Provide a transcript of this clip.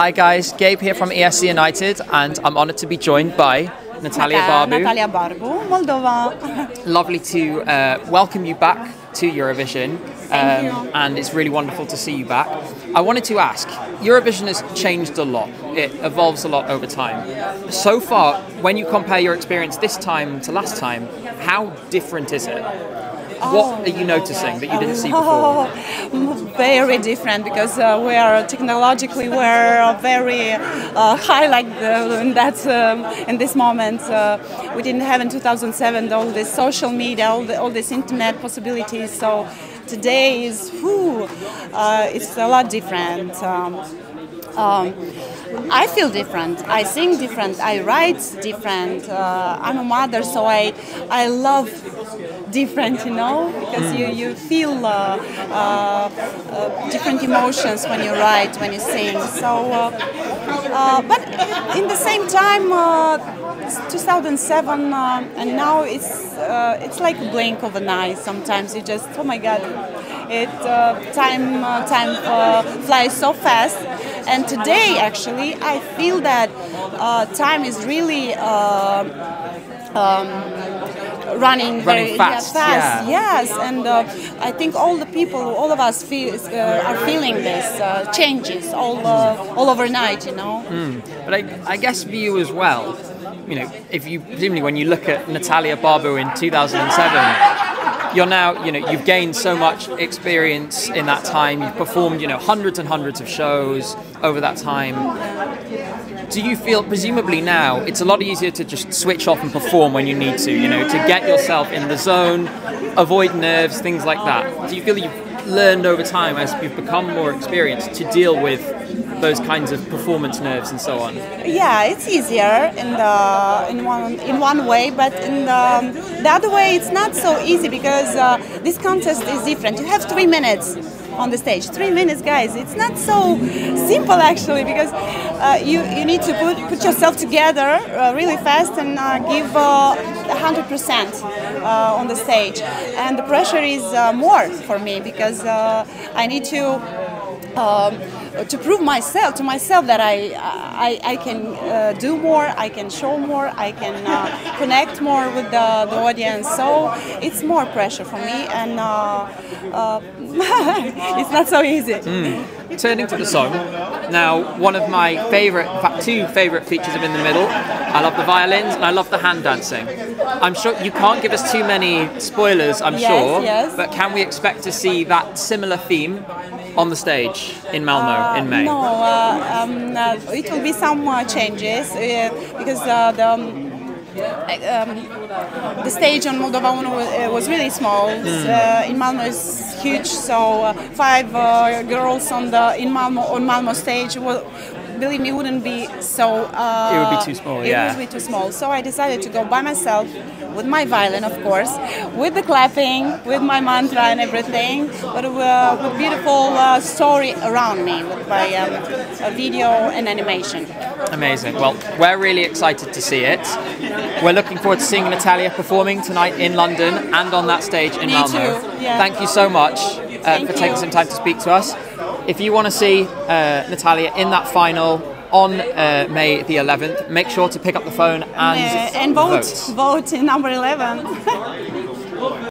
Hi guys, Gabe here from ESC United, and I'm honoured to be joined by Natalia Barbu, Moldova. Lovely to welcome you back to Eurovision, and it's really wonderful to see you back. I wanted to ask, Eurovision has changed a lot, it evolves a lot over time. So far, when you compare your experience this time to last time, how different is it? What are you noticing that you didn't see before? Very different, because we are technologically very high like in this moment. We didn't have in 2007 all this social media, all this internet possibilities. So today is it's a lot different. I feel different, I sing different, I write different, I'm a mother, so I love different, you know, because you feel different emotions when you write, when you sing, so, but in the same time, 2007 and now it's like a blink of an eye. Sometimes you just, oh my God, time flies so fast. And today, actually, I feel that time is really running fast. Yes, and I think all of us are feeling this changes all overnight, you know. But I guess for you as well, you know, if you presumably when you look at Natalia Barbu in 2007. You're now, you know, you've gained so much experience in that time. You've performed, you know, hundreds and hundreds of shows over that time. Do you feel, presumably now, it's a lot easier to just switch off and perform when you need to, you know, to get yourself in the zone, avoid nerves, things like that? Do you feel you've learned over time as you've become more experienced to deal with those kinds of performance nerves and so on? Yeah, it's easier in one way, but in the other way it's not so easy, because this contest is different. You have 3 minutes on the stage. 3 minutes, guys. It's not so simple, actually, because you need to put yourself together really fast and give 100% on the stage. And the pressure is more for me, because I need to prove to myself that I can do more, I can show more, I can connect more with the audience. So it's more pressure for me, and it's not so easy. Turning to the song, now one of my favorite, in fact two favorite features of In the Middle. I love the violins and I love the hand dancing. I'm sure you can't give us too many spoilers, I'm sure, but can we expect to see that similar theme on the stage in Malmö in May? No, it will be some changes, because the stage on Moldova Uno was really small. In Malmö is huge, so 5 girls on Malmö stage, believe me, wouldn't be so. It would be too small. It would be too small. So I decided to go by myself with my violin, of course, with the clapping, with my mantra and everything, but with beautiful story around me, with my video and animation. Amazing. Well, we're really excited to see it. We're looking forward to seeing Natalia performing tonight in London and on that stage in Malmö. Yeah. Thank you so much for taking some time to speak to us. If you want to see Natalia in that final on May the 11th, make sure to pick up the phone and vote. Vote in number 11.